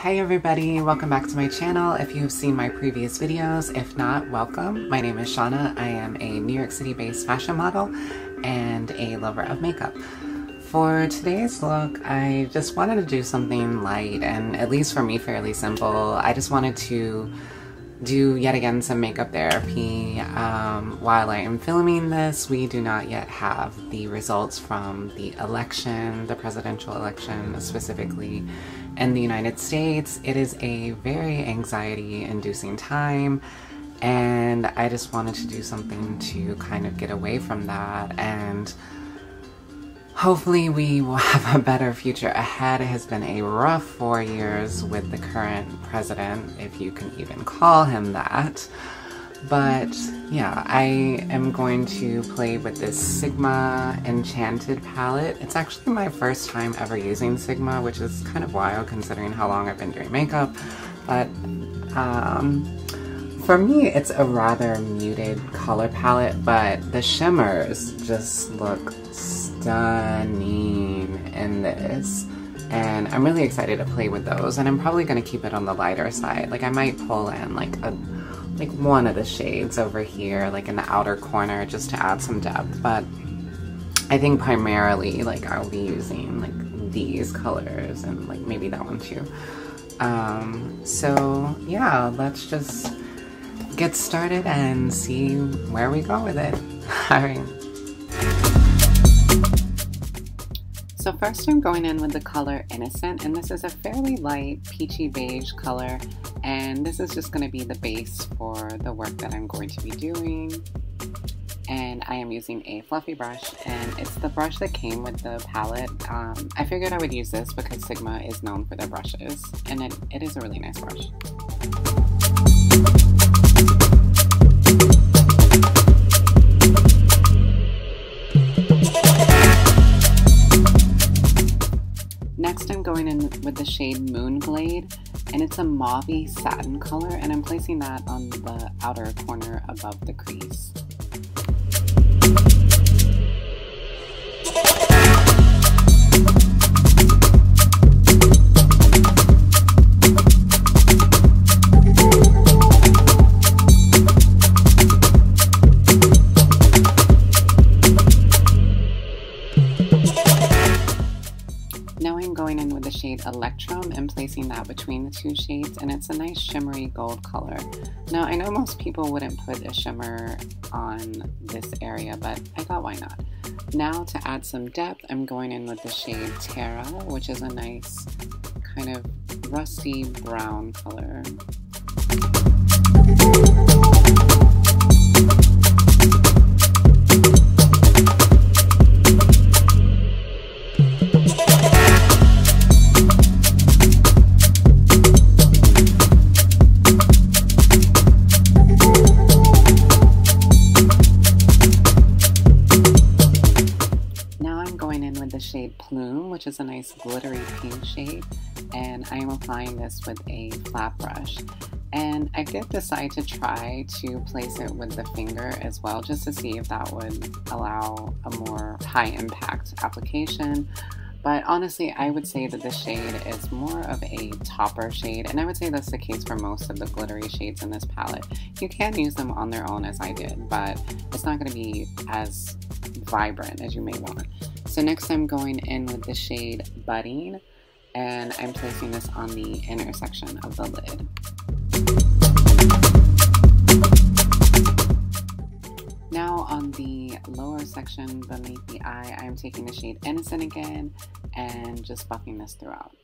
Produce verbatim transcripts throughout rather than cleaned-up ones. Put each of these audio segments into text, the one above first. Hi everybody, welcome back to my channel. If you've seen my previous videos, if not, welcome. My name is Shauna. I am a New York City based fashion model and a lover of makeup. For today's look, I just wanted to do something light and, at least for me, fairly simple. I just wanted to do yet again some makeup therapy. Um, while I am filming this, we do not yet have the results from the election, the presidential election specifically in the United States. It is a very anxiety-inducing time, and I just wanted to do something to kind of get away from that, and hopefully we will have a better future ahead. It has been a rough four years with the current president, if you can even call him that. But yeah, I am going to play with this Sigma Enchanted palette. It's actually my first time ever using Sigma, which is kind of wild considering how long I've been doing makeup. But um, for me, it's a rather muted color palette, but the shimmers just look stunning in this. And I'm really excited to play with those, and I'm probably going to keep it on the lighter side. Like, I might pull in like a like one of the shades over here, like in the outer corner, just to add some depth, but I think primarily like I'll be using like these colors and like maybe that one too. Um, so yeah, let's just get started and see where we go with it. All right. So first I'm going in with the color Innocent, and this is a fairly light peachy beige color, and this is just going to be the base for the work that I'm going to be doing. And I am using a fluffy brush, and it's the brush that came with the palette. Um, I figured I would use this because Sigma is known for their brushes, and it, it is a really nice brush. Next I'm going in with the shade Moonglade, and it's a mauvey satin color, and I'm placing that on the outer corner above the crease. Electrum, and placing that between the two shades, and it's a nice shimmery gold color. Now, I know most people wouldn't put a shimmer on this area, but I thought, why not? Now, to add some depth, I'm going in with the shade Terra, which is a nice kind of rusty brown color. Which is a nice glittery pink shade, and I am applying this with a flat brush. And I did decide to try to place it with the finger as well, just to see if that would allow a more high impact application. But honestly, I would say that this shade is more of a topper shade, and I would say that's the case for most of the glittery shades in this palette. You can use them on their own as I did, but it's not going to be as vibrant as you may want. So next I'm going in with the shade Budding, and I'm placing this on the inner section of the lid. Now on the lower section beneath the eye, I'm taking the shade Innocent again and just buffing this throughout.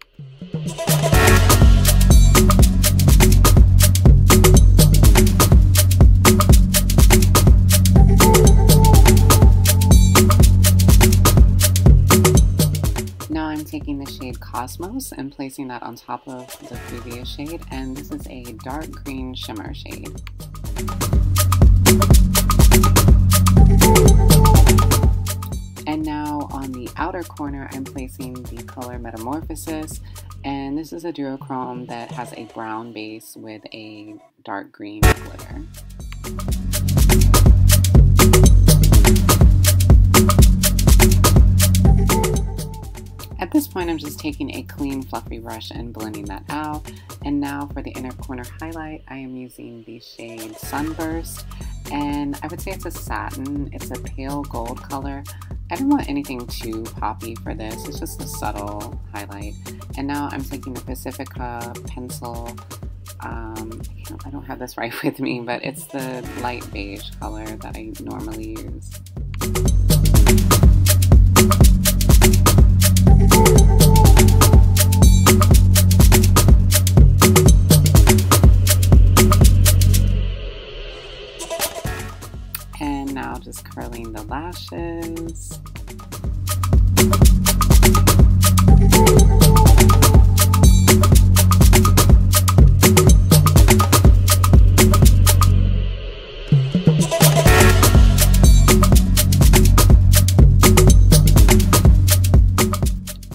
Now I'm taking the shade Cosmos and placing that on top of the previous shade, and this is a dark green shimmer shade. And now on the outer corner, I'm placing the color Metamorphosis, and this is a duochrome that has a brown base with a dark green glitter. At this point, I'm just taking a clean, fluffy brush and blending that out. And now for the inner corner highlight, I am using the shade Sunburst. And I would say it's a satin. It's a pale gold color. I didn't want anything too poppy for this. It's just a subtle highlight. And now I'm taking the Pacifica pencil. Um, I don't have this right with me, but it's the light beige color that I normally use. Now just curling the lashes.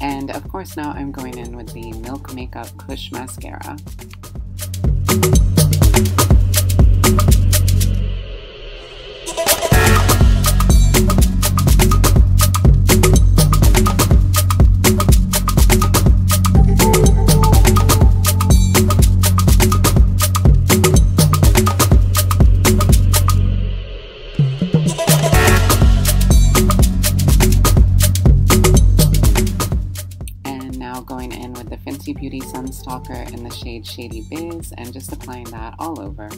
And of course now I'm going in with the Milk Makeup Kush Mascara. Going in with the Fenty Beauty Sunstalker in the shade Shady Biz and just applying that all over.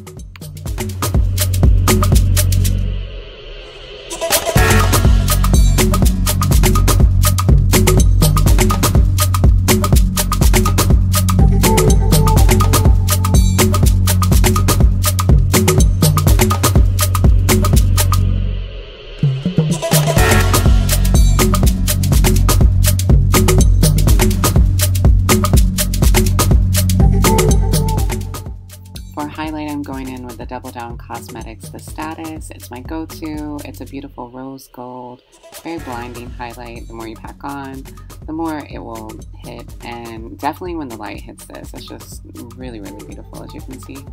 The Double Down Cosmetics, the Status. It's my go-to. It's a beautiful rose gold, very blinding highlight. The more you pack on, the more it will hit, and definitely when the light hits this, it's just really, really beautiful, as you can see.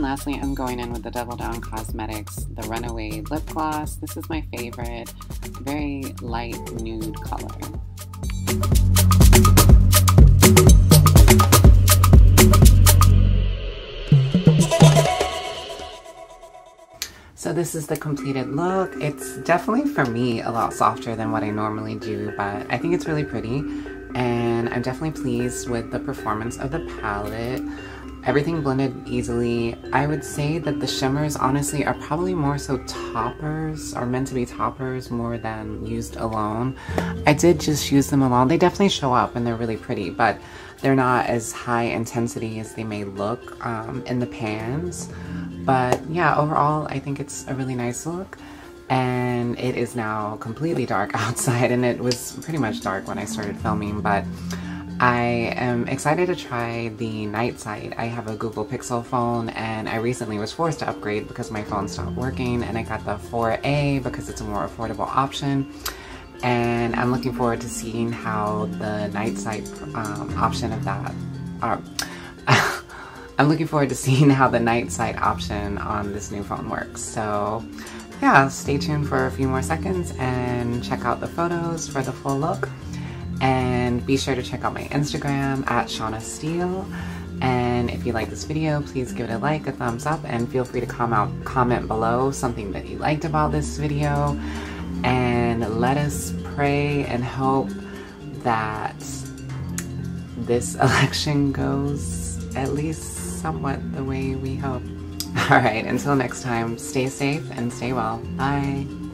Lastly, I'm going in with the Double Down Cosmetics, the Runaway Lip Gloss. This is my favorite, very light nude color. So this is the completed look. It's definitely, for me, a lot softer than what I normally do, but I think it's really pretty, and I'm definitely pleased with the performance of the palette. Everything blended easily. I would say that the shimmers, honestly, are probably more so toppers, are meant to be toppers more than used alone. I did just use them alone. They definitely show up and they're really pretty, but they're not as high intensity as they may look um, in the pans. But yeah, overall, I think it's a really nice look. And it is now completely dark outside, and it was pretty much dark when I started filming, but I am excited to try the Night Sight. I have a Google Pixel phone, and I recently was forced to upgrade because my phone stopped working, and I got the four A because it's a more affordable option. And I'm looking forward to seeing how the Night Sight um, option of that, uh, I'm looking forward to seeing how the Night Sight option on this new phone works. So yeah, stay tuned for a few more seconds and check out the photos for the full look. And be sure to check out my Instagram at Shauna Steele. And if you like this video, please give it a like, a thumbs up, and feel free to comment, comment below something that you liked about this video. And let us pray and hope that this election goes at least somewhat the way we hope. All right, until next time, stay safe and stay well. Bye.